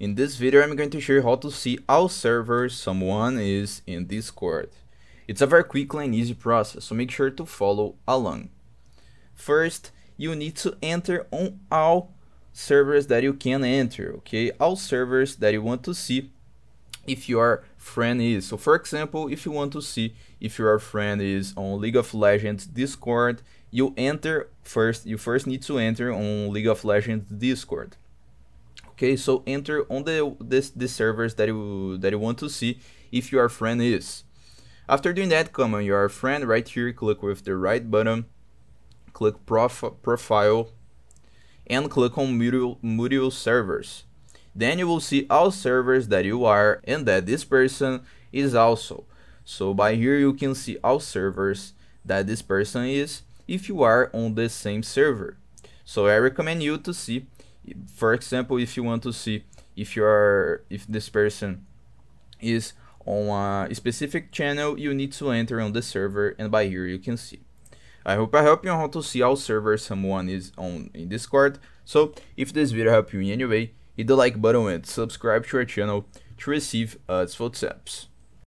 In this video, I'm going to show you how to see all servers someone is in Discord. It's a very quick and easy process, so make sure to follow along. First, you need to enter on all servers that you can enter, okay? All servers that you want to see if your friend is. So for example, if you want to see if your friend is on League of Legends Discord, you first need to enter on League of Legends Discord. Okay, so enter on the servers that you want to see if your friend is. After doing that, come on your friend right here, click with the right button, click profile, and click on mutual servers. Then you will see all servers that you are and that this person is also. So by here you can see all servers that this person is if you are on the same server. So I recommend you to see, for example, if you want to see if this person is on a specific channel, you need to enter on the server, and by here you can see. I hope I help you on how to see all servers someone is on in Discord. So if this video helped you in any way, hit the like button and subscribe to our channel to receive useful tips.